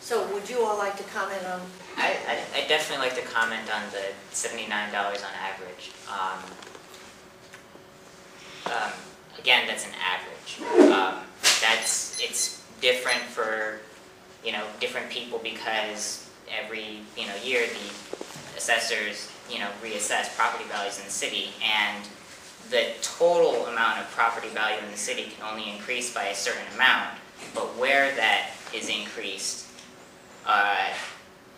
So would you all like to comment on? I definitely like to comment on the $79 on average. Again, that's an average. It's different for, you know, different people, because every, you know, year the assessors, you know, reassess property values in the city, and the total amount of property value in the city can only increase by a certain amount, but where that is increased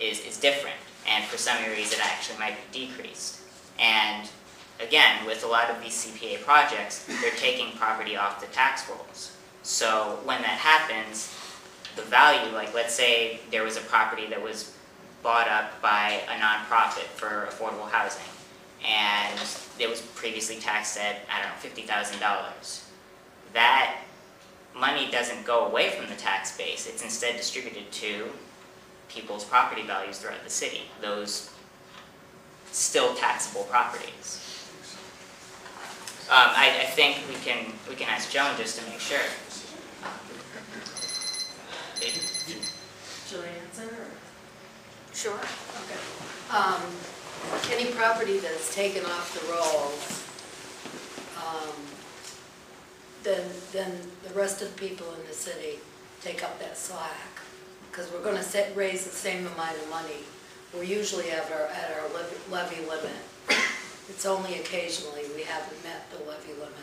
is different, and for some areas it actually might be decreased. And again, with a lot of these CPA projects, they're taking property off the tax rolls. So when that happens, the value, like let's say there was a property that was bought up by a nonprofit for affordable housing, and it was previously taxed at, I don't know, $50,000. That money doesn't go away from the tax base. It's instead distributed to people's property values throughout the city, those still taxable properties. I think we can ask Joan just to make sure. Should I answer? Sure. Okay. Any property that's taken off the rolls, then the rest of the people in the city take up that slack, because we're going to raise the same amount of money. We're usually at our levy limit. It's only occasionally we haven't met the levy limit,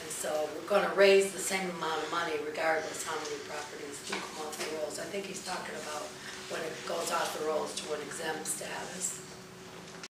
and so we're going to raise the same amount of money regardless how many properties do come off the rolls. I think he's talking about when it goes off the rolls to an exempt status.